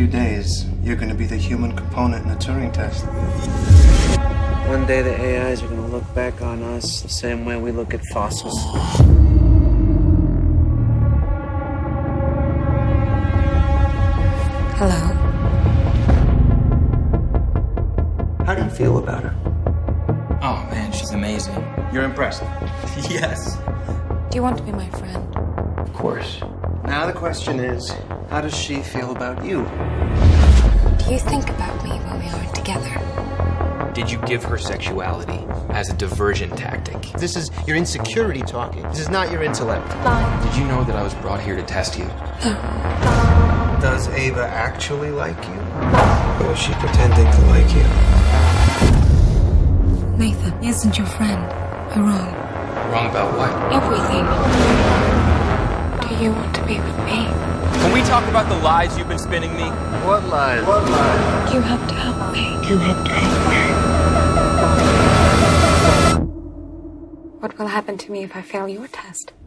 few days, you're going to be the human component in the Turing test. One day the AIs are going to look back on us the same way we look at fossils. Hello. How do you feel about her? Oh, man, she's amazing. You're impressed? Yes. Do you want to be my friend? Of course. Now the question is, how does she feel about you? Do you think about me when we aren't together? Did you give her sexuality as a diversion tactic? This is your insecurity talking. This is not your intellect. Bye. Did you know that I was brought here to test you? No. Does Ava actually like you? Or is she pretending to like you? Nathan isn't your friend. You're wrong. Wrong about what? Everything. Do you want to be with me? Can we talk about the lies you've been spinning me? What lies? What lies? You have to help me. You have to help me. What will happen to me if I fail your test?